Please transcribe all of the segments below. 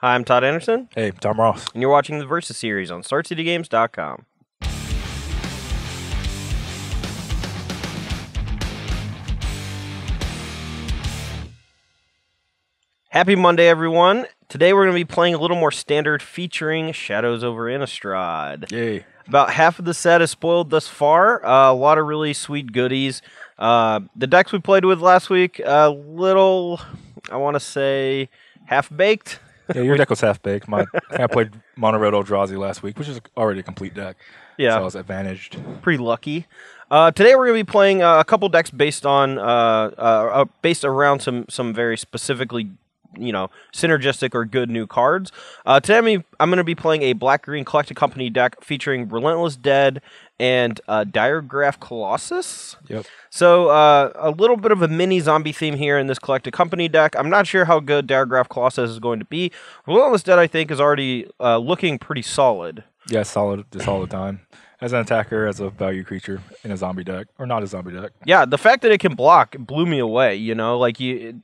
Hi, I'm Todd Anderson. Hey, Tom Ross. And you're watching the Versus series on StartCityGames.com. Happy Monday, everyone. Today we're going to be playing a little more standard featuring Shadows over Innistrad. Yay. About half of the set is spoiled thus far. A lot of really sweet goodies. The decks we played with last week, a little, I want to say, half-baked. Yeah, your deck was half-baked. I played Mono-Red Eldrazi last week, which is already a complete deck. Yeah. So I was advantaged. Pretty lucky. Today we're going to be playing a couple decks based on based around some very specifically, you know, synergistic or good new cards. Today I'm going to be playing a black-green Collected Company deck featuring Relentless Dead and Diregraf Colossus. Yep. So a little bit of a mini zombie theme here in this Collected Company deck. I'm not sure how good Diregraf Colossus is going to be. Relentless Dead, I think, is already looking pretty solid. Yeah, solid just all the time. As an attacker, as a value creature in a zombie deck, or not a zombie deck. Yeah, the fact that it can block blew me away, you know? Like, it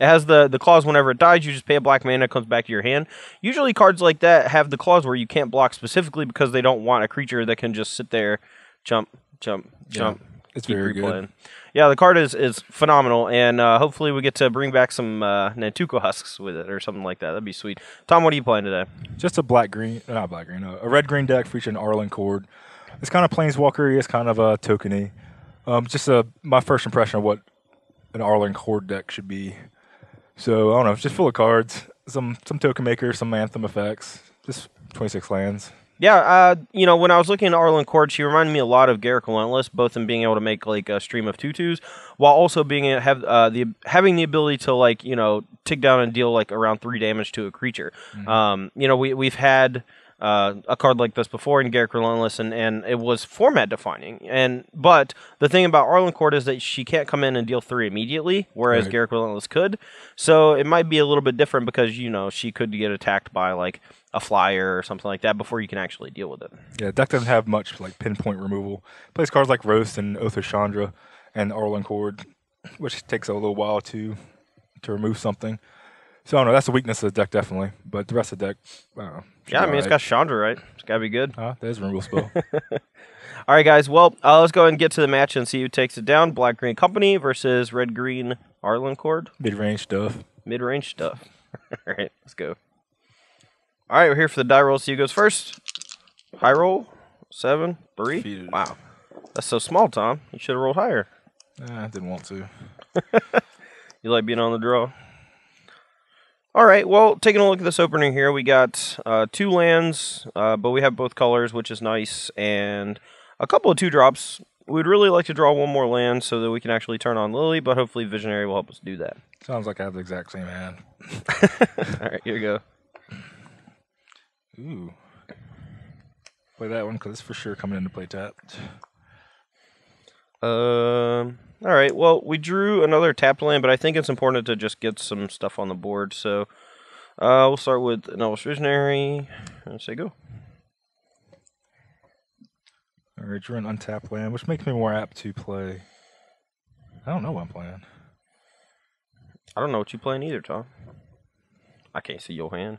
has the clause whenever it dies, you just pay a black mana, it comes back to your hand. Usually cards like that have the clause where you can't block specifically because they don't want a creature that can just sit there, jump. It's very good. Yeah, the card is phenomenal, and hopefully we get to bring back some Nantuko Husks with it or something like that. That'd be sweet. Tom, what are you playing today? Just a a red-green deck featuring Arlinn Kord. It's kind of planeswalker-y. It's kind of token-y. My first impression of what an Arlinn Kord deck should be. So, I don't know, just full of cards, some token makers, some anthem effects, just 26 lands. Yeah, you know, when I was looking at Arlinn Kord, she reminded me a lot of Garruk Relentless, both in being able to make like a stream of 2/2s, while also being having the ability to, like, you know, tick down and deal like around 3 damage to a creature. Mm-hmm. You know, we've had a card like this before in Garruk Relentless, and it was format defining. But the thing about Arlinn Kord is that she can't come in and deal 3 immediately, whereas right. Garruk Relentless could. So it might be a little bit different because, you know, she could get attacked by like a flyer or something like that before you can actually deal with it. Yeah, deck doesn't have much like pinpoint removal. Plays cards like Roast and Oath of Chandra and Arlinn Kord, which takes a little while to remove something. So I don't know, that's the weakness of the deck definitely, but the rest of the deck, I don't know. Yeah, I mean, it's got Chandra, right? It's got to be good. That is a removal spell. All right, guys, well, let's go ahead and get to the match and see who takes it down. Black-green Company versus red-green Arlinn Kord. Mid-range stuff. Mid-range stuff. All right, let's go. All right, we're here for the die roll. See who goes first. High roll, 7, 3. Defeated. Wow, that's so small, Tom. You should have rolled higher. I didn't want to. You like being on the draw. All right, well, taking a look at this opening here, we got 2 lands, but we have both colors, which is nice, and a couple of 2-drops. We'd really like to draw 1 more land so that we can actually turn on Lily, but hopefully Visionary will help us do that. Sounds like I have the exact same hand. All right, here we go. Ooh. Play that one, because it's for sure coming into play tapped. All right, well, we drew another tapped land, but I think it's important to just get some stuff on the board. So we'll start with an Elvish Visionary, and say go. All right, drew an untapped land, which makes me more apt to play. I don't know what I'm playing. I don't know what you're playing either, Tom. I can't see your hand.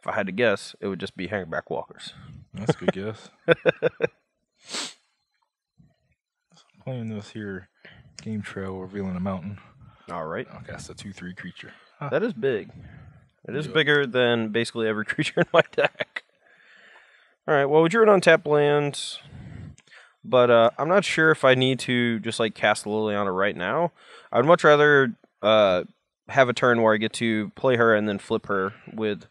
If I had to guess, it would just be Hangarback Walkers. That's a good guess. So I'm playing this here game trail revealing a mountain. All right. I'll cast a 2/3 creature. Huh. That is big. It is bigger than basically every creature in my deck. All right, well, we drew an untapped land, but I'm not sure if I need to just like cast Liliana right now. I would much rather have a turn where I get to play her and then flip her with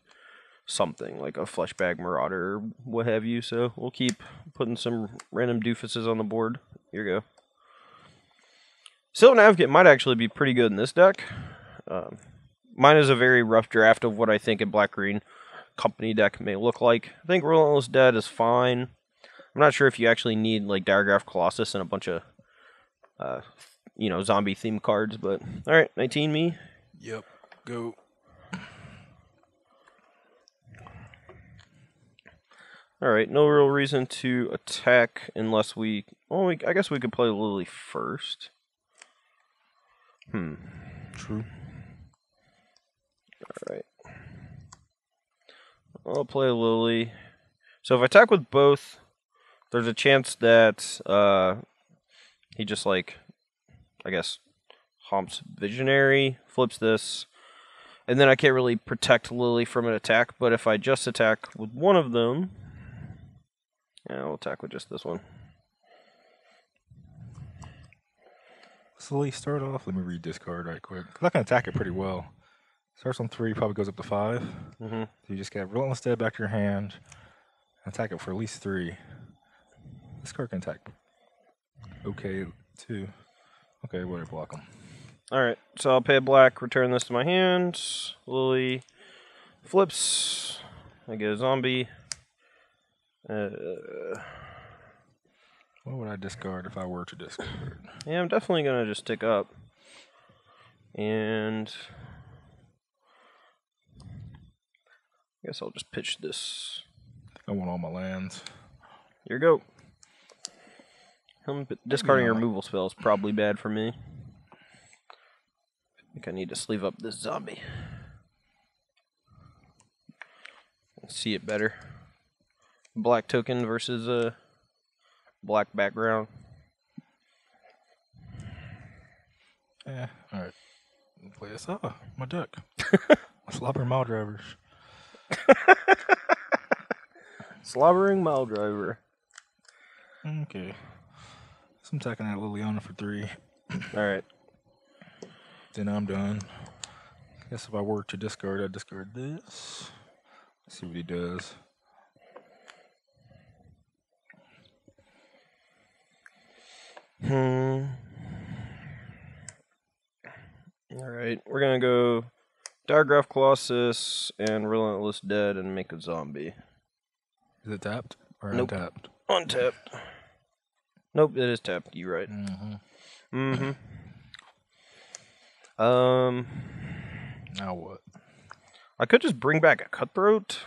something like a Fleshbag Marauder or what have you, so we'll keep putting some random doofuses on the board. Here you go. Sylvan Advocate might actually be pretty good in this deck. Mine is a very rough draft of what I think a black-green company deck may look like. I think Relentless Dead is fine. I'm not sure if you actually need like Diregraf Colossus and a bunch of you know, zombie-themed cards, but all right, 19 me. Yep, go. All right, no real reason to attack unless we... Well, I guess we could play Lily first. True. All right. I'll play Lily. So if I attack with both, there's a chance that he just, like, I guess, humps Visionary, flips this, and then I can't really protect Lily from an attack. But if I just attack with one of them, yeah, I'll attack with just this one. So Lily, start off. Let me read this card right quick, because I can attack it pretty well. Starts on 3, probably goes up to 5. Mm-hmm. So you just got Relentless Dead back to your hand. Attack it for at least 3. This card can attack. Okay, 2. Okay, whatever, block them. Alright, so I'll pay a black, return this to my hand. Lily flips. I get a zombie. What would I discard if I were to discard? Yeah, I'm definitely going to just stick up. And I guess I'll just pitch this. I want all my lands. Here you go. Discarding removal spell is probably bad for me. I think I need to sleeve up this zombie. Let's see it better. Black token versus a black background. Yeah, alright. Play this up. My duck. Slobbering Mile Drivers. Slobbering Mile Driver. Okay. So I'm attacking that Liliana for 3. Alright. Then I'm done. I guess if I were to discard, I'd discard this. Let's see what he does. Alright, we're gonna go Diregraf Colossus and Relentless Dead and make a zombie. Is it tapped or nope. Untapped? Untapped. Nope, it is tapped. You're right. Mm-hmm. Mm-hmm. Now what? I could just bring back a Cutthroat.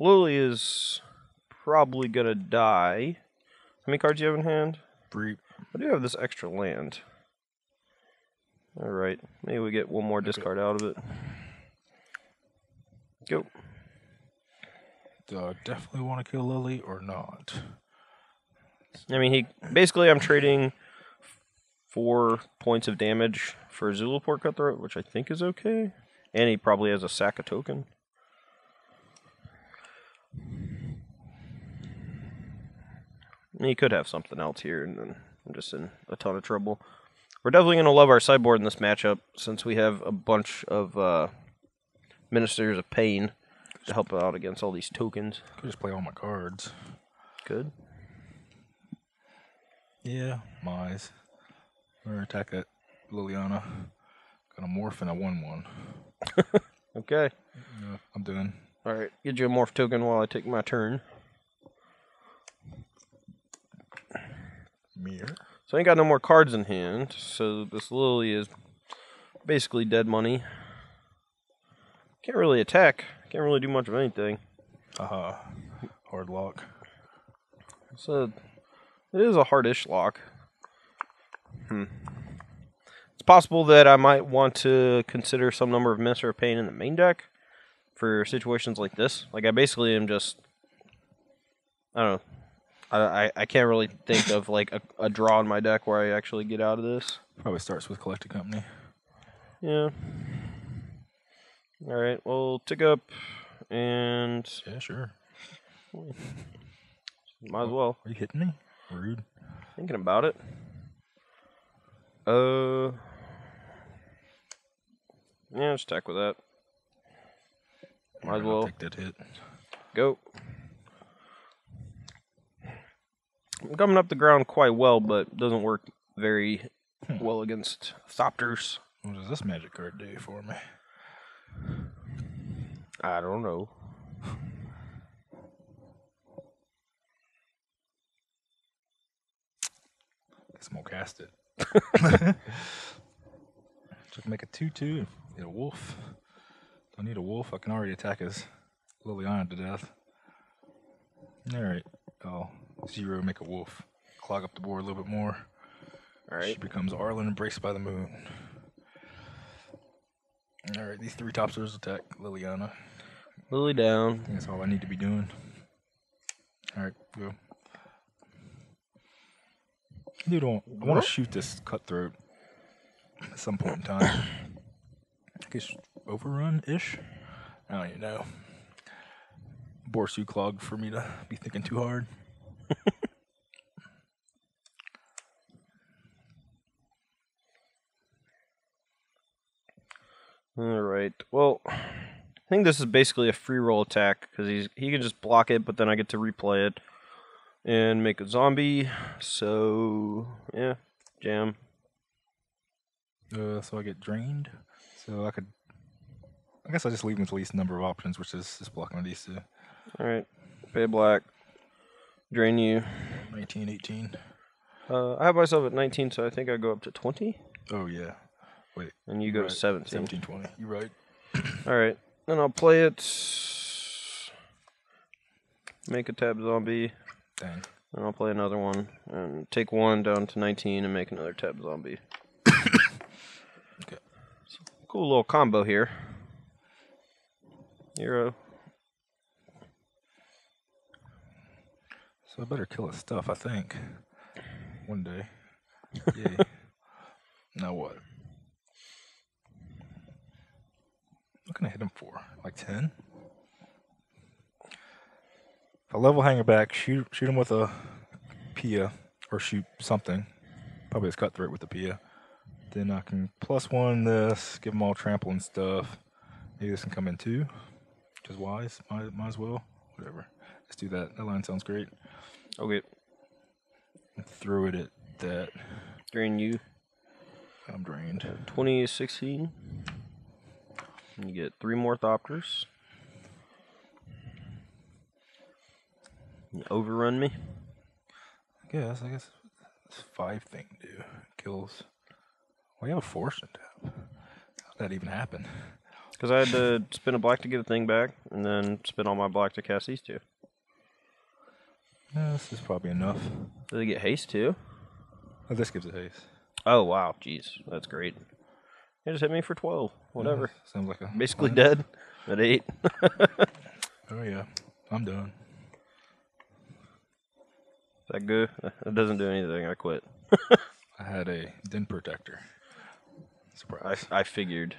Lily is probably gonna die. How many cards do you have in hand? 3. I do have this extra land. Alright, maybe we get one more discard out of it. Go. Do I definitely want to kill Lily or not? I mean, I'm trading 4 points of damage for Zulaport Cutthroat, which I think is okay. And he probably has a sack of token. And he could have something else here, and then I'm just in a ton of trouble. We're definitely going to love our sideboard in this matchup, since we have a bunch of Ministers of Pain to help out against all these tokens. I could just play all my cards. Good. Yeah, Mize. I'm going to attack that Liliana. Got a morph and I won one. Okay. Yeah, I'm done. All right, get you a morph token while I take my turn. Mirror. So I ain't got no more cards in hand, so this Lily is basically dead money. Can't really attack. Can't really do much of anything. Hard lock. So it is a hardish lock. It's possible that I might want to consider some number of Minister of Pain in the main deck for situations like this. Like, I basically am just, I don't know. I can't really think of, like, a draw in my deck where I actually get out of this. Probably starts with Collected Company. Yeah. All right, we'll tick up and... Yeah, sure. Might as well. Are you hitting me? Rude. Thinking about it. Yeah, just attack with that. Might as well. Take that hit. Go. I'm coming up the ground quite well, but doesn't work very well against Thopters. What does this magic card do for me? I don't know. Guess I'm gonna cast it. Just make a 2/2 and a wolf. Don't need a wolf. I can already attack his Liliana to death. All right. Oh. 0, make a wolf. Clog up the board a little bit more. All right. She becomes Arlinn, embraced by the moon. All right, these three topsters attack Liliana. Lily down. I think that's all I need to be doing. All right, go. Dude, I want to shoot this cutthroat at some point in time. I guess overrun-ish? I don't even know. Borsu clog for me to be thinking too hard. All right. Well, I think this is basically a free roll attack because he can just block it, but then I get to replay it and make a zombie. So yeah, jam. So I get drained. So I could. I guess I just leave him with the least number of options, which is just blocking these two. All right. Pay black. Drain you. 19, 18. I have myself at 19, so I think I go up to 20. Oh yeah. Wait, and you go right to 17. 17, 20. You're right. All right. Then I'll play it. Make a tab zombie. Dang. And I'll play another one. And take one down to 19 and make another tab zombie. Okay. So, cool little combo here. Hero. So I better kill his stuff, I think. One day. Yay. Now what? What can I hit him for? Like 10? If I level Hangarback, shoot him with a Pia, or shoot something. Probably his Cutthroat with the Pia. Then I can plus one this, give him all trample and stuff. Maybe this can come in too, which is wise. Might as well. Whatever. Let's do that. That line sounds great. Okay. Throw it at that. Drain you. I'm drained. 20 is 16. You get three more Thopters. You overrun me. I guess this 5 thing to do. Kills. We have a fortune tap. How'd that even happen? Because I had to spin a black to get a thing back, and then spin all my black to cast these two. Yeah, this is probably enough. Does it get haste too? Oh, this gives it haste. Oh wow, jeez, that's great. It just hit me for 12. Whatever. Yeah, sounds like a basically plan. Dead at 8. Oh yeah, I'm done. Is that good? That doesn't do anything. I quit. I had a Den Protector. Surprise. I figured.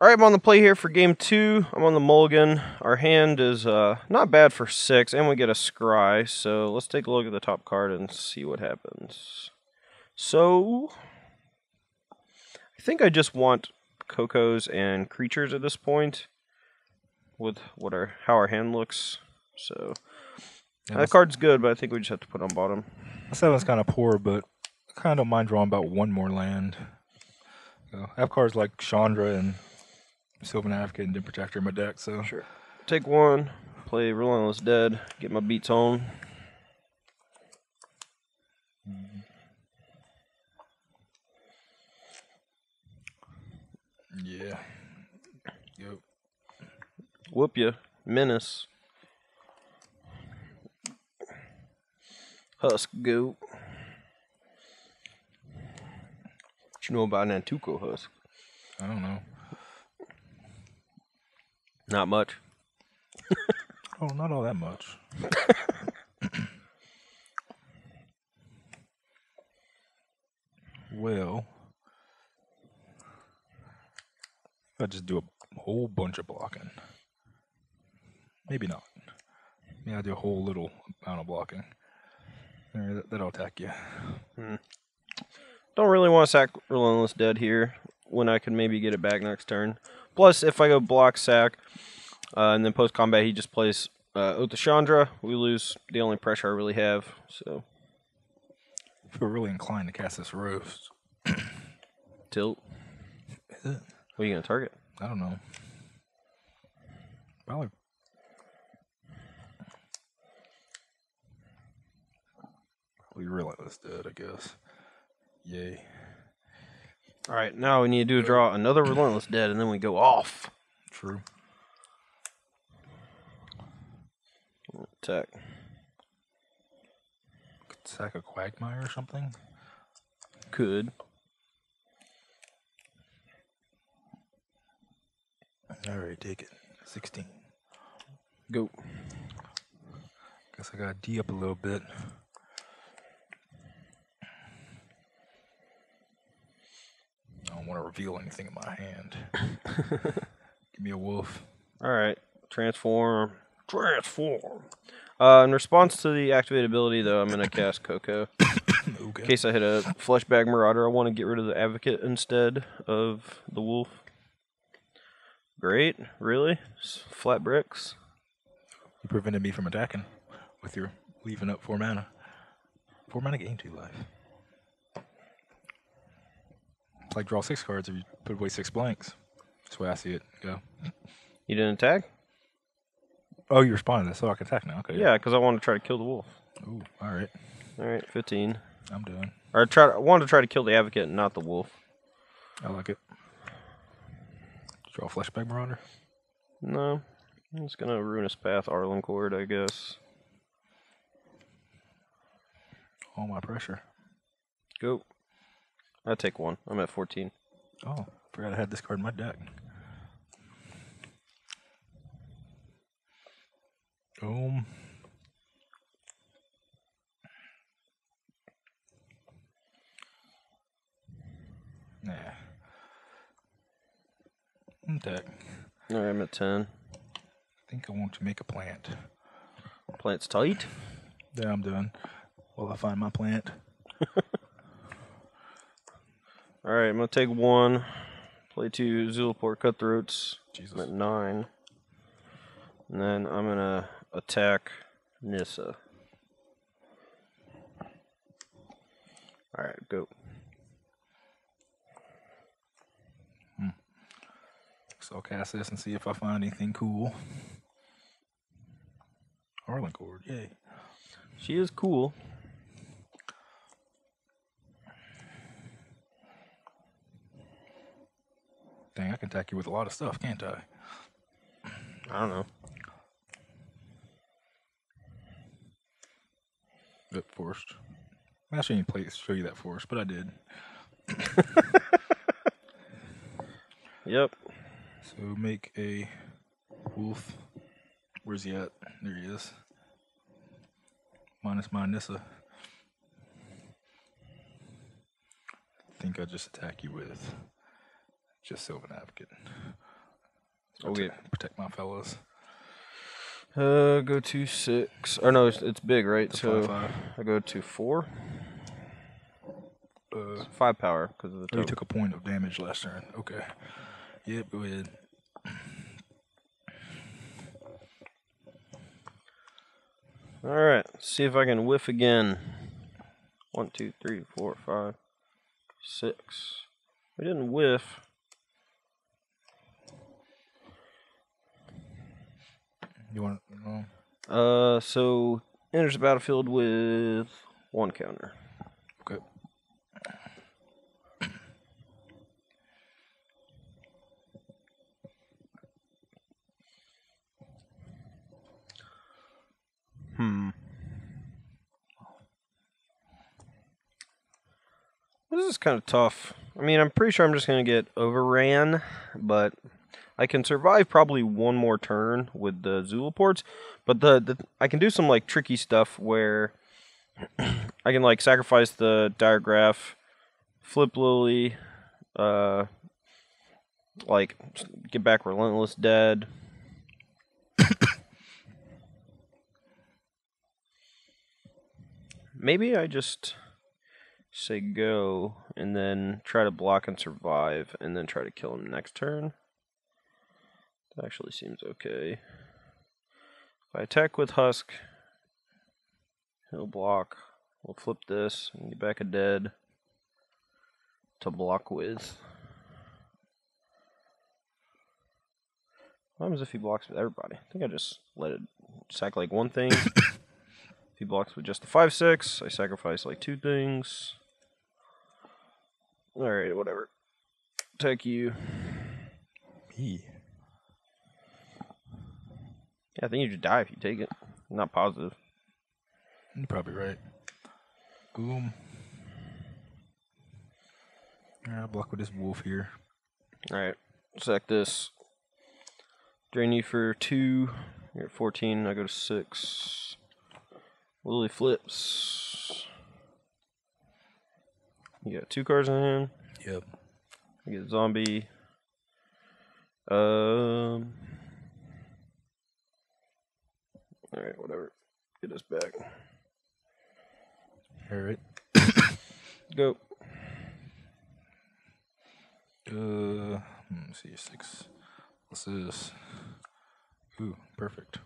All right, I'm on the play here for game 2. I'm on the mulligan. Our hand is not bad for 6, and we get a scry. So let's take a look at the top card and see what happens. So I think I just want Cocos and creatures at this point with what how our hand looks. So yeah, that card's good, but I think we just have to put it on bottom. The 7's kind of poor, but I kind of don't mind drawing about one more land. So I have cards like Chandra and Sylvan Advocate and Den Protector in my deck. So sure, take one, play Relentless Dead, get my beats on. Yeah. Yep. Whoop ya. Menace. Husk, go. What you know about Nantuko Husk? I don't know. Not much. Oh, not all that much. Well, I just do a whole bunch of blocking. Maybe not. Yeah, I do a whole little amount of blocking. Right, that'll attack you. Don't really want to sack Relentless Dead here when I can maybe get it back next turn. Plus, if I go block sack and then post combat, he just plays Oath of Chandra. We lose the only pressure I really have. So, I feel really inclined to cast this Roast. Tilt. Is it? What are you going to target? I don't know. Probably. We Relentless Dead, I guess. Yay. All right, now we need to draw another Relentless Dead, and then we go off. True. Attack. Could sack a Quagmire or something? Could. I already take it. 16. Go. Guess I gotta D up a little bit. I don't want to reveal anything in my hand. Give me a wolf. All right. Transform. Transform. In response to the activated ability, though, I'm going to cast Coco. Okay. In case I hit a Fleshbag Marauder, I want to get rid of the Advocate instead of the wolf. Great. Really? Flat bricks. You prevented me from attacking with your leaving up 4 mana. 4 mana gain 2 life. It's like draw 6 cards if you put away 6 blanks. That's the way I see it. Go. You didn't attack? Oh, you responded. So I can attack now. Okay. Yeah, because I want to try to kill the wolf. Ooh, all right. All right, 15. I'm done. Or I wanted to try to kill the Advocate and not the wolf. I like it. Draw a Fleshbag Marauder? No. It's going to ruin his path, Arlinn Kord, I guess. All my pressure. Go. I take one. I'm at 14. Oh, forgot I had this card in my deck. Boom. Nah. I'm deck. All right, I'm at 10. I think I want to make a plant. Plant's tight? Yeah, I'm done. Well, I find my plant. All right, I'm going to take one. Play 2 Zulaport Cutthroats. Jesus. I'm at 9. And then I'm going to attack Nissa. All right, go. So I'll cast this and see if I find anything cool. Arlinn Kord, yay. She is cool. Dang, I can attack you with a lot of stuff, can't I? I don't know. That forced. I actually didn't play to show you that forced, but I did. Yep. So make a wolf. Where's he at? There he is. Minus my Nissa. I think I'll just attack you with just Sylvan Advocate. So okay. Protect my fellows. Go to 6. Or no, it's big, right? It's so 5/5. I go to 4. 5 power because of the total. You took a point of damage last turn. Okay. Yep, go ahead. All right, let's see if I can whiff again. 1, 2, 3, 4, 5, 6. We didn't whiff. You want to know? So enters the battlefield with 1 counter. Okay. This is kind of tough. I mean, I'm pretty sure I'm just going to get overran, but I can survive probably one more turn with the Zulaports, but I can do some like tricky stuff where I can like sacrifice the Diregraf, flip Lily, like get back Relentless Dead. Maybe I just say go and then try to block and survive and then try to kill him next turn. That actually seems okay. If I attack with Husk, he'll block. We'll flip this and get back a dead to block with. What happens if he blocks with everybody? I think I just let it sack like one thing. He blocks with just the 5/6. I sacrifice like 2 things. All right, whatever. Attack you. Me. Yeah, I think you just die if you take it. I'm not positive. You're probably right. Boom. I'll block with this wolf here. All right, sack this. Drain you for 2. You're at 14. I go to 6. Lily flips. You got 2 cards in hand. Yep. I get zombie. All right, whatever. Get us back. All right. Go. Let me see. 6. What's this? Ooh, perfect.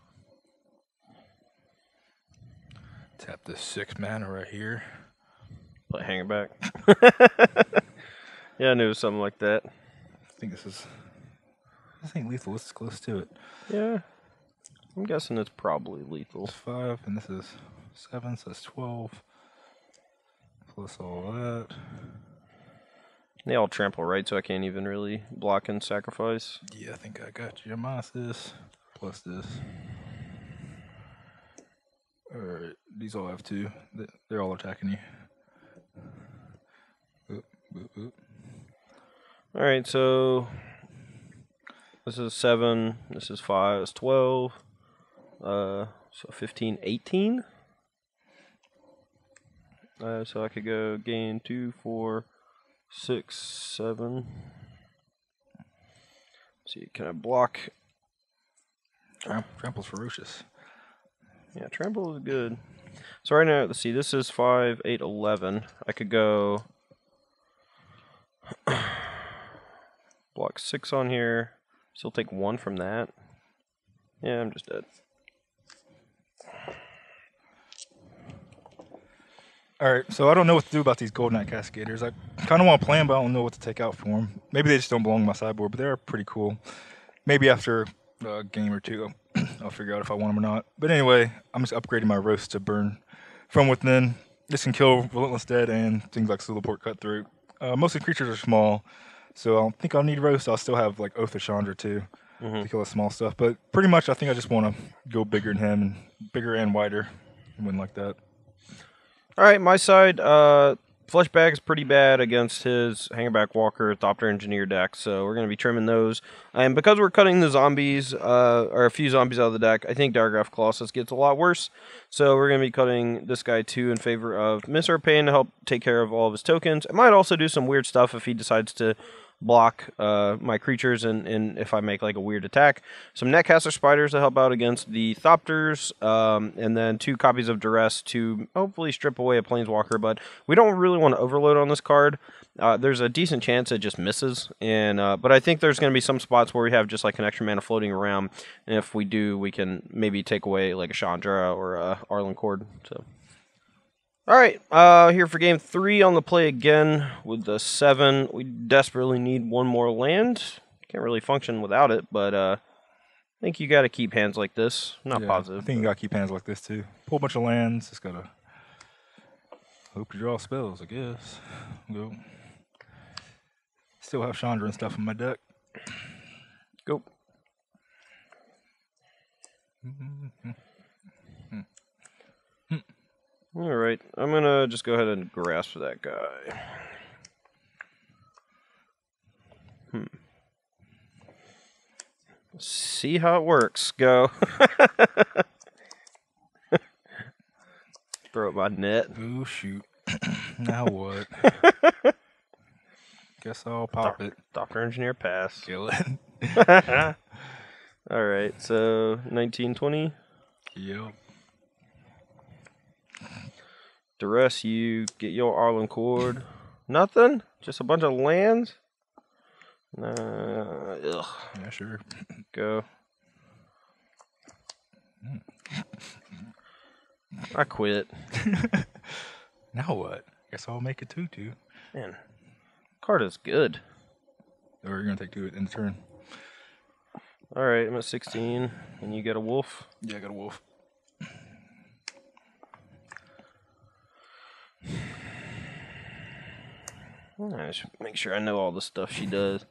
Tap this 6 mana right here. Play Hangarback. Yeah, I knew it was something like that. I think this is. I think lethal is close to it. Yeah. I'm guessing it's probably lethal. It's 5, and this is 7, so it's 12. Plus all that. They all trample, right? So I can't even really block and sacrifice. Yeah, I think I got you. Minus this, plus this. Alright, these all have 2. They're all attacking you. Oop, oop, oop. Alright, so this is 7, this is 5, it's 12. So 15, 18. So I could go gain 2, 4, 6, 7. Let's see, can I block? Trample's ferocious. Yeah, trample is good. So right now, let's see, this is 5, 8, 11. I could go block 6 on here. Still take 1 from that. Yeah, I'm just dead. Alright, so I don't know what to do about these Goldnight Castigators. I kind of want to play them, but I don't know what to take out for them. Maybe they just don't belong on my sideboard, but they're pretty cool. Maybe after a game or 2, I'll figure out if I want them or not. But anyway, I'm just upgrading my Roast to Burn from Within. This can kill Relentless Dead and things like Zulaport Cutthroat. Most of the creatures are small, so I don't think I'll need Roast. I'll still have like Oath of Chandra too to kill the small stuff. But pretty much, I think I just want to go bigger than him, and bigger and wider, and win like that. All right, my side, Fleshbag's pretty bad against his Hangarback Walker, Thopter Engineer deck, so we're going to be trimming those. And because we're cutting the zombies, or a few zombies out of the deck, I think Diregraf Colossus gets a lot worse. So we're going to be cutting this guy too in favor of Minister of Pain to help take care of all of his tokens. It might also do some weird stuff if he decides to block my creatures and if I make like a weird attack. Some Netcaster Spiders to help out against the Thopters, and then 2 copies of Duress to hopefully strip away a Planeswalker, but we don't really want to overload on this card. There's a decent chance it just misses, and but I think there's going to be some spots where we have just like an extra mana floating around, and if we do, we can maybe take away like a Chandra or Arlinn Kord, so... Alright, here for game 3 on the play again with the 7. We desperately need 1 more land. Can't really function without it, but I think you gotta keep hands like this. Not positive. I think you gotta keep hands like this too. Pull a bunch of lands, just gotta hope you draw spells, I guess. Go. Still have Chandra and stuff in my deck. Go. Alright, I'm going to just go ahead and grasp that guy. See how it works. Go. Throw up my net. Oh, shoot. Now what? Guess I'll pop it. Thopter Engineer pass. Kill it. Alright, so 1920. Yep. Duress, you get your Arlinn Kord. Nothing? Just a bunch of lands? Nah. Ugh. Yeah, sure. Go. I quit. Now what? Guess I'll make a 2/2. Man, card is good. Or you're going to take 2 in the turn. All right, I'm at 16. And you got a wolf? Yeah, I got a wolf. I should make sure I know all the stuff she does.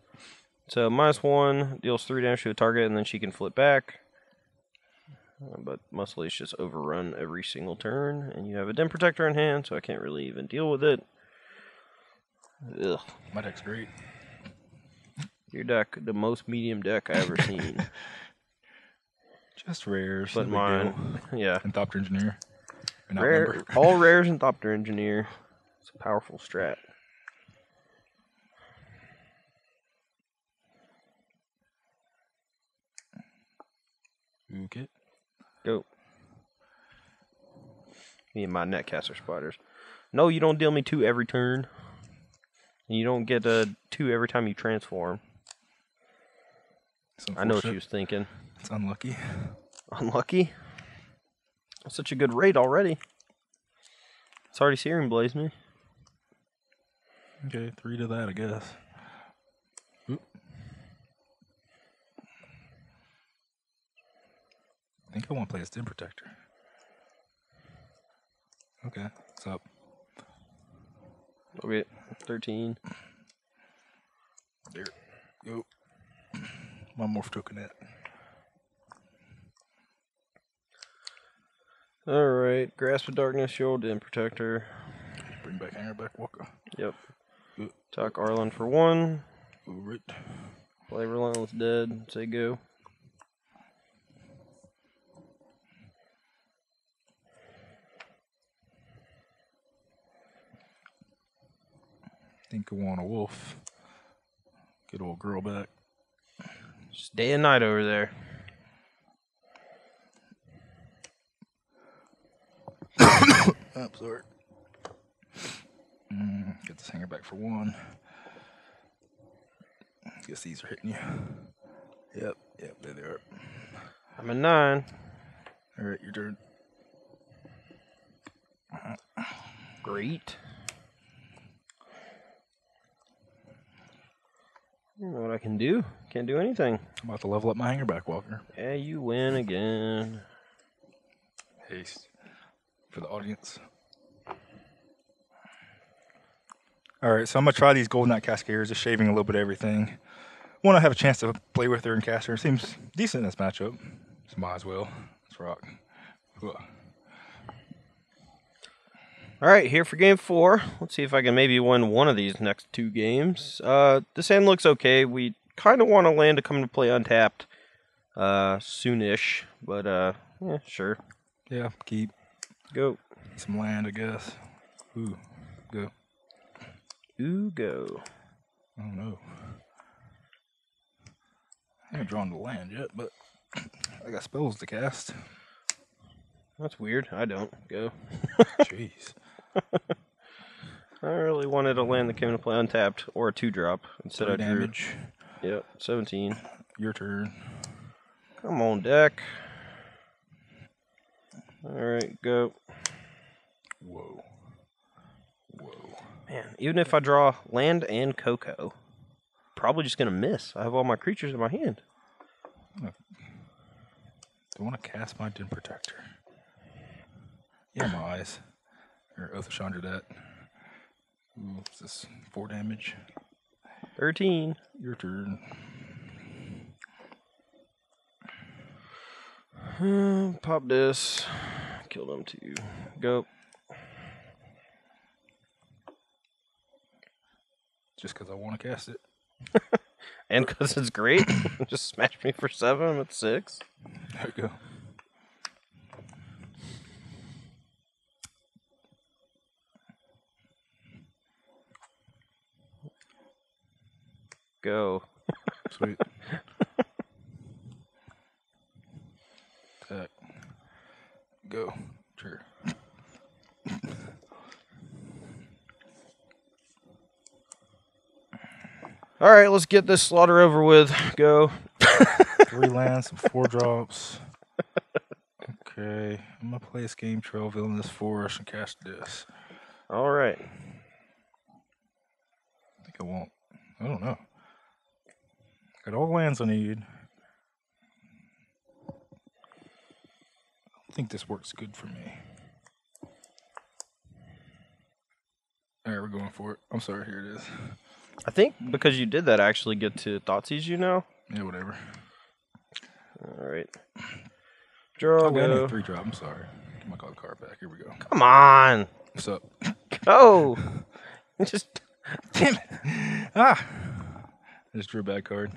So -1 deals 3 damage to a target, and then she can flip back. But mostly it's just overrun every single turn, and you have a Den Protector in hand, so I can't really even deal with it. Ugh. My deck's great. Your deck, the most medium deck I've ever seen. Just rares. But mine. Yeah. And Thopter Engineer. Rare, all rares and Thopter Engineer. It's a powerful strat. Okay. Go. Me and my Netcaster Spiders. No, you don't deal me 2 every turn. And you don't get 2 every time you transform. I know what she was thinking. It's unlucky. Unlucky? That's such a good raid already. It's already Searing Blaze me. Okay, 3 to that, I guess. Oop. I think I want to play as Den Protector. Okay, what's up? Okay, 13. There. Go. My morph token it. Alright, Grasp of Darkness, Shield, Den Protector. Bring back Hangarback Walker. Yep. Attack Arlinn for 1. Alright. Play Relentless Dead, say go. I think I want a wolf. Good old girl back. Just day and night over there. I'm sorry. Get this hanger back for 1. Guess these are hitting you. Yep, yep, there they are. I'm a 9. Alright, your turn. Great. I don't know what I can do. Can't do anything. I'm about to level up my Hangarback Walker. Yeah, you win again. Haste. For the audience. Alright, so I'm going to try these Goldnight Castigators, just shaving a little bit of everything. Want to have a chance to play with her and cast her. Seems decent in this matchup. So might as well. Let's rock. Alright, here for game 4. Let's see if I can maybe win one of these next 2 games. This hand looks okay. We kind of want a land to come to play untapped soonish, but yeah, sure. Yeah, keep. Go. Some land, I guess. Ooh, go. Ooh, go. Oh, no. I haven't drawn the land yet, but I got spells to cast. That's weird. I don't. Go. Jeez. I really wanted a land that came to play untapped or a 2-drop. Instead I drew. Damage. Yep, 17. Your turn. Come on, deck. Alright, go. Whoa. Whoa. Man, even if I draw land and Coco, probably just going to miss. I have all my creatures in my hand. I want to cast my Den Protector. Yeah, my eyes. Or Oath of Chandra that. Ooh, what's this? 4 damage. 13. Your turn. Pop this. Kill them 2. Go. Just because I want to cast it. And because it's great. Just smash me for 7. I'm at 6. There we go. Go. Sweet. Go. Sure. All right, let's get this slaughter over with. Go. 3 lands, some 4-drops. Okay. I'm going to play this game Trail Villainous Forest and cast this. All right. I think I won't. I don't know. Got all the lands I need. I think this works good for me. All right, we're going for it. I'm sorry, here it is. I think because you did that, I actually get to Thoughtseize you now. Yeah, whatever. All right. Draw. I got a 3-drop. I'm sorry. Get my card back. Here we go. Come on. What's up? Go. Just. Damn it. Ah. I just drew a bad card.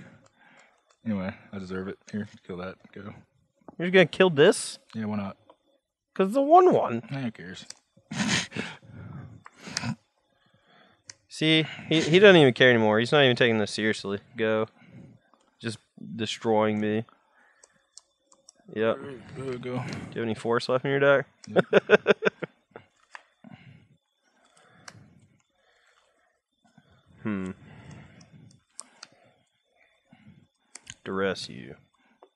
Anyway, I deserve it. Here, kill that. Go. You're going to kill this? Yeah, why not? Because it's a 1/1. Who cares? See, he doesn't even care anymore. He's not even taking this seriously. Go. Just destroying me. Yep. There we go. Do you have any force left in your deck? Yep. Duress you.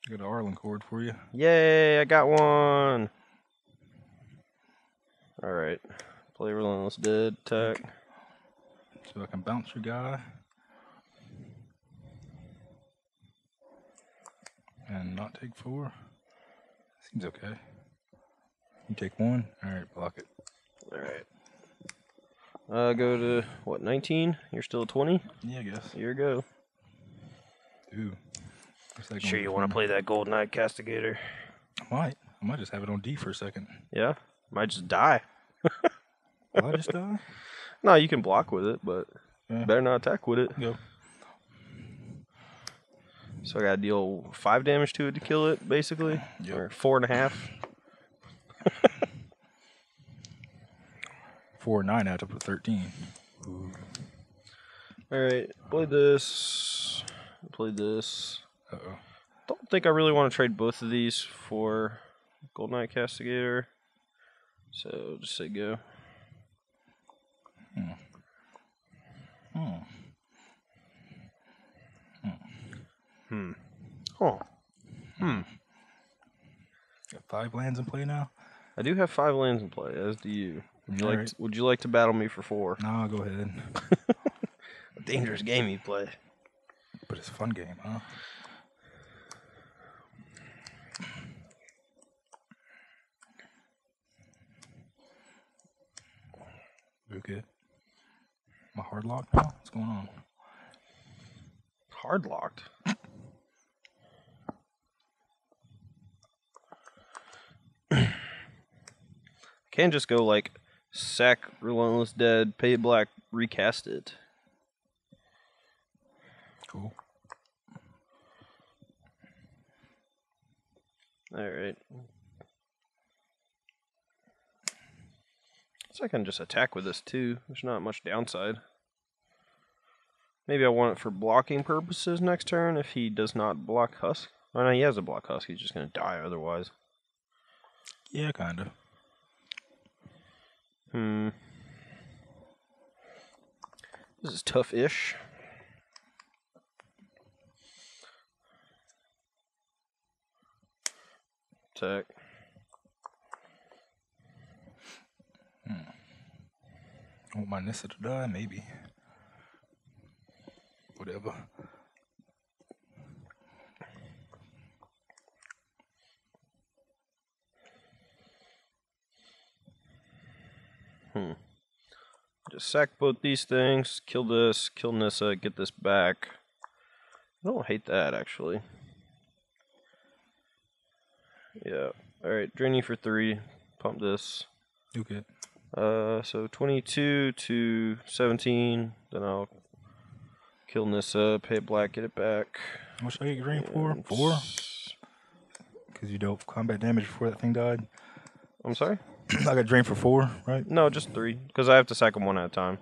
I got an Arlinn Kord for you. Yay, I got one. Alright. Play Relentless Dead, attack. So I can bounce your guy. And not take 4. Seems okay. You take 1. Alright, block it. Alright. Go to, what, 19? You're still 20? Yeah, I guess. Here you go. Ooh. Sure you want to play that Goldnight Castigator? I might just have it on D for a second. Yeah? Might just die. Will I just die? No, you can block with it, but better not attack with it. Go. So I gotta deal 5 damage to it to kill it, basically. Yep. Or 4.5. 4 and 9 out to 13. Ooh. All right, play this. Play this. Uh-oh. Don't think I really want to trade both of these for Goldnight Castigator. So just say go. Got 5 lands in play now? I do have 5 lands in play, as do you. Would you like to battle me for 4? No, go ahead. A dangerous game you play. But it's a fun game, huh? Okay. My hard locked now? What's going on? Hard locked? I can't just go like sack Relentless Dead, pay black, recast it. Cool. Alright. I can just attack with this too. There's not much downside. Maybe I want it for blocking purposes next turn if he does not block Husk. Oh no, he has a block Husk. He's just going to die otherwise. Yeah, kind of. This is tough-ish. Attack. I want my Nissa to die, maybe. Whatever. Just sack both these things, kill this, kill Nissa, get this back. I don't hate that, actually. Yeah. Alright, drain you for 3. Pump this. Okay. So 22 to 17, then I'll kill Nissa, pay black, get it back. What should I get green for? 4? Because you dealt combat damage before that thing died. I'm sorry? I got drained for 4, right? No, just 3, because I have to sack them 1 at a time.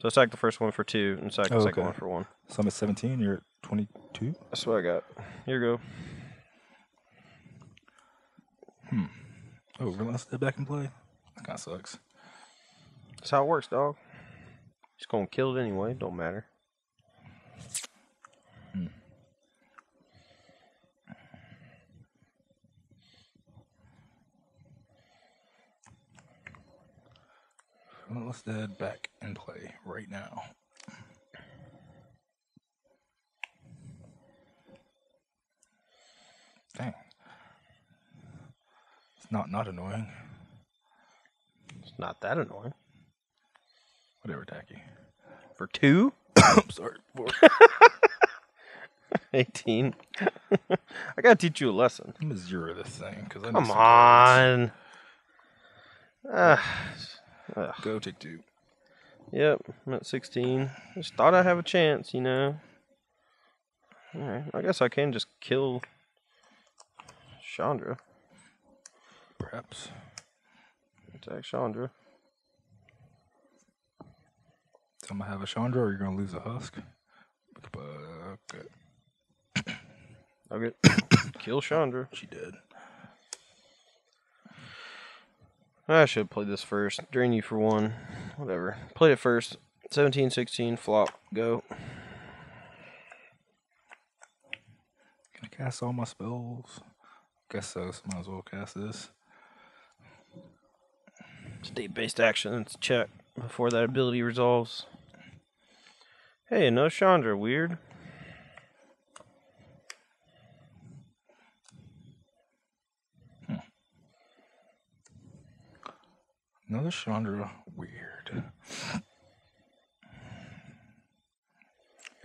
So I sack the first one for 2, and sack the second one for 1. So I'm at 17, you're at 22? That's what I got. Here you go. Oh, really? Let's step back and play? That kind of sucks. That's how it works, dog. Just gonna kill it anyway. Don't matter. Well, let's head back and play right now. Dang, it's not annoying. It's not that annoying. Whatever, Tacky. For 2? I'm sorry, 4. 18. I gotta teach you a lesson. I'm gonna zero this thing. Cause I come on. Go take 2. Yep, I'm at 16. Just thought I'd have a chance, you know. Alright, I guess I can just kill Chandra. Perhaps. Attack Chandra. So I'm going to have a Chandra, or you're going to lose a Husk? Okay. Okay. Kill Chandra. She did. I should have played this first. Drain you for one. Whatever. Played it first. 17, 16, flop, go. Can I cast all my spells? Guess so. Might as well cast this. State-based action. Let's check before that ability resolves. Hey, no Chandra. Weird. Another Chandra. Weird.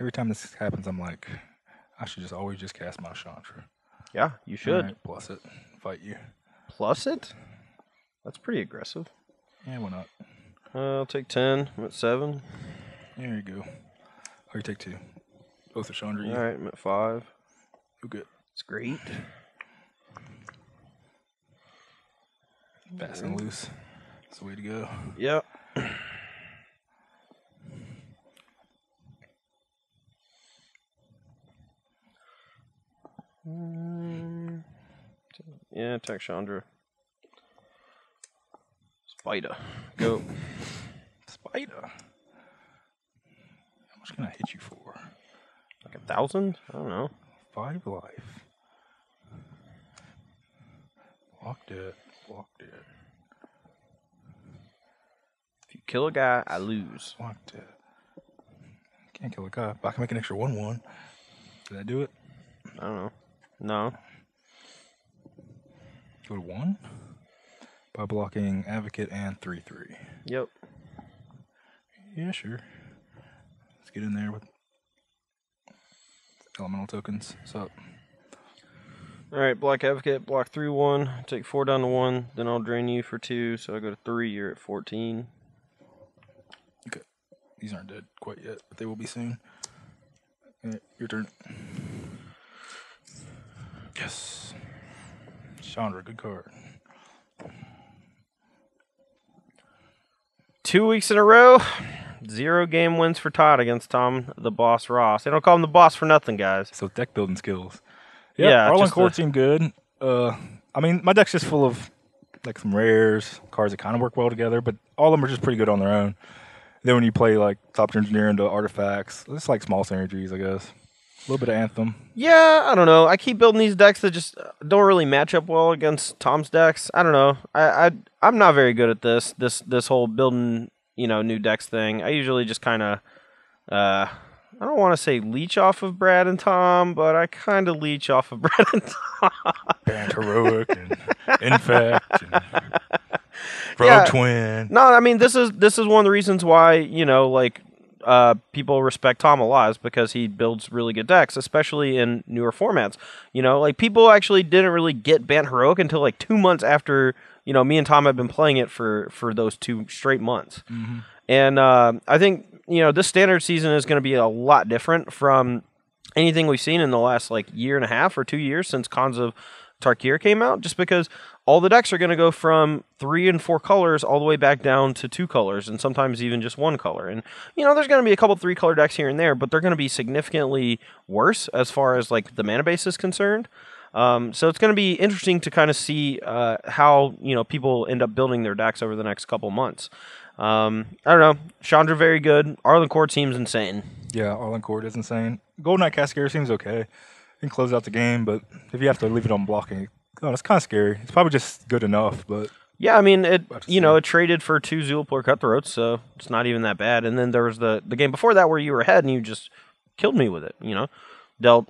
Every time this happens, I'm like, I should just always just cast my Chandra. Yeah, you should. Right, plus it. Fight you. Plus it? That's pretty aggressive. Yeah, why not? I'll take 10. I'm at 7. There you go. Oh, you take 2. Both of Chandra. All right, I'm at 5. You're good. It's great. Fast and loose. That's the way to go. Yep. Yeah, attack Chandra. Spider. Go. Spider. How much can I hit you for? Like 1,000? I don't know. 5 life. Blocked it. Blocked it. Kill a guy, I lose. Can't kill a guy, but I can make an extra 1/1. Did I do it? I don't know. No. Go to 1 by blocking Advocate and 3/3. Yep. Yeah, sure. Let's get in there with elemental tokens. What's up? All right, block Advocate, block 3/1. Take 4 down to 1. Then I'll drain you for 2. So I go to 3. You're at 14. Okay. These aren't dead quite yet, but they will be soon. All right, your turn. Yes. Chandra, good card. 2 weeks in a row, 0 game wins for Todd against Tom, the Boss Ross. They don't call him the boss for nothing, guys. So deck building skills. Yep, yeah. Arlinn Kord seemed good. I mean, my deck's just full of like some rares, cards that kind of work well together, but all of them are just pretty good on their own. Then when you play like Thopter Engineer into artifacts, it's like small synergies, I guess. A little bit of Anthem. Yeah, I don't know. I keep building these decks that just don't really match up well against Tom's decks. I don't know. I'm not very good at this whole building, you know, new decks thing. I usually just kind of I don't want to say leech off of Brad and Tom, but I kind of leech off of Brad and Tom. Bant Heroic and Infect and Rogue Twin. No, I mean this is one of the reasons why, you know, like people respect Tom a lot, is because he builds really good decks, especially in newer formats. You know, like people actually didn't really get Bant Heroic until like 2 months after, you know, me and Tom have been playing it for those 2 straight months. Mm-hmm. And I think, you know, this standard season is going to be a lot different from anything we've seen in the last, like, year and a half or 2 years since Khans of Tarkir came out, just because all the decks are going to go from 3 and 4 colors all the way back down to 2 colors, and sometimes even just 1 color. And, you know, there's going to be a couple 3-color decks here and there, but they're going to be significantly worse as far as, like, the mana base is concerned. So it's going to be interesting to kind of see how, you know, people end up building their decks over the next couple months. I don't know. Chandra, very good. Arlinn Kord seems insane. Yeah, Arlinn Kord is insane. Goldnight Castigator seems okay. You can close out the game, but if you have to leave it on blocking, oh, it's kind of scary. It's probably just good enough, but... Yeah, I mean, it traded for 2 Zulaport Cutthroats, so it's not even that bad. And then there was the game before that where you were ahead and you just killed me with it, you know? Dealt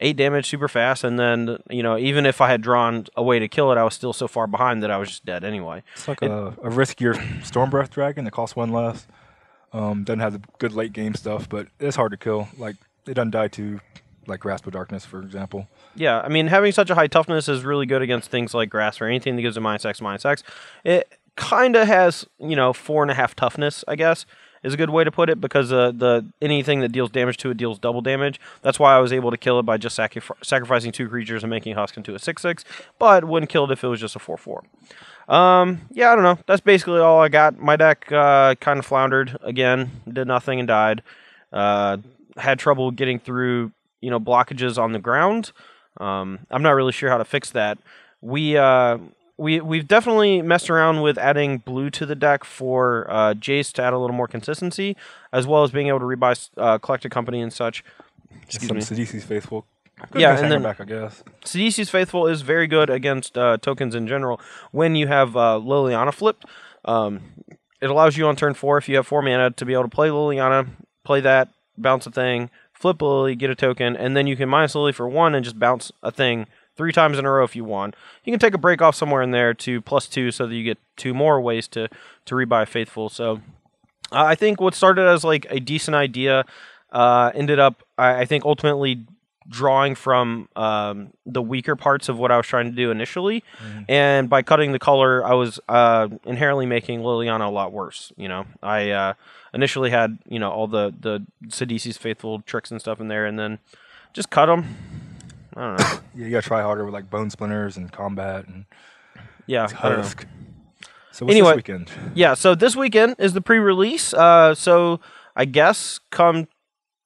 8 damage super fast, and then, you know, even if I had drawn a way to kill it, I was still so far behind that I was just dead anyway. It's like a riskier Stormbreath Dragon that costs 1 less. Doesn't have the good late game stuff, but it's hard to kill. Like, it doesn't die to, like, Grasp of Darkness, for example. Yeah, I mean, having such a high toughness is really good against things like Grasp or anything that gives a -X, -X. It kind of has, you know, 4.5 toughness, I guess. is a good way to put it, because anything that deals damage to it deals double damage. That's why I was able to kill it by just sacrificing two creatures and making Husk into a 6/6, but wouldn't kill it if it was just a 4/4. Yeah, I don't know. That's basically all I got. My deck kind of floundered again, did nothing and died. Had trouble getting through, you know, blockages on the ground. I'm not really sure how to fix that. We've definitely messed around with adding blue to the deck for Jace to add a little more consistency, as well as being able to rebuy Collected Company and such. Excuse me. Sidisi's Faithful. Yeah, and then Hangarback, I guess. Sidisi's Faithful is very good against tokens in general when you have Liliana flipped. It allows you on turn 4, if you have 4 mana, to be able to play Liliana, play that, bounce a thing, flip Lily, get a token, and then you can minus Lily for 1 and just bounce a thing 3 times in a row if you want. You can take a break off somewhere in there to +2 so that you get 2 more ways to rebuy Faithful. So I think what started as like a decent idea ended up, I think, ultimately drawing from the weaker parts of what I was trying to do initially. And by cutting the color, I was inherently making Liliana a lot worse. You know, I initially had, you know, all the Sidisi's Faithful tricks and stuff in there, and then just cut them. I don't know. Yeah, you gotta try harder with like bone splinters and combat and Husk. So what's anyway, this weekend? Yeah, so this weekend is the pre-release. So I guess come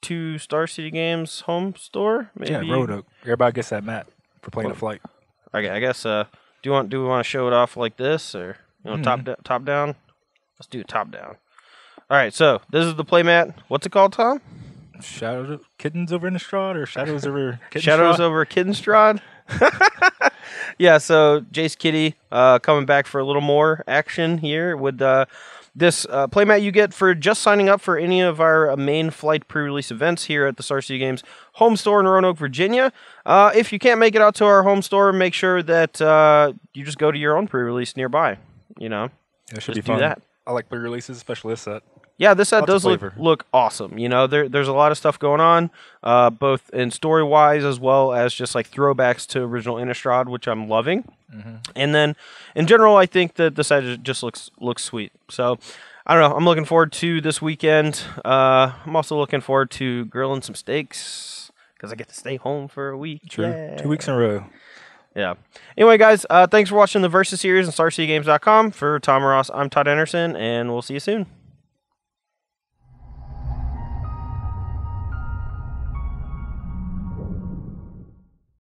to Star City Games home store. Maybe. Yeah, Road Oak. Everybody gets that mat for playing a flight. Okay, I guess. Do we want to show it off like this, or you know, top down? Let's do top down. All right, so this is the play mat. What's it called, Tom? Shadows over Innistrad. Yeah, so Jace Kitty coming back for a little more action here with this playmat you get for just signing up for any of our main flight pre-release events here at the Star City Games home store in Roanoke, Virginia. If you can't make it out to our home store, make sure that you just go to your own pre-release nearby. You know, it should be fun. Do that. I like pre-releases, especially this set. Yeah, this set does look awesome. You know, there's a lot of stuff going on, both in story-wise as well as just like throwbacks to original Innistrad, which I'm loving. And then, in general, I think that the set just looks sweet. So, I don't know. I'm looking forward to this weekend. I'm also looking forward to grilling some steaks because I get to stay home for a week. True. Yeah. 2 weeks in a row. Yeah. Anyway, guys, thanks for watching the Versus series on StarCityGames.com. For Tom Ross, I'm Todd Anderson, and we'll see you soon.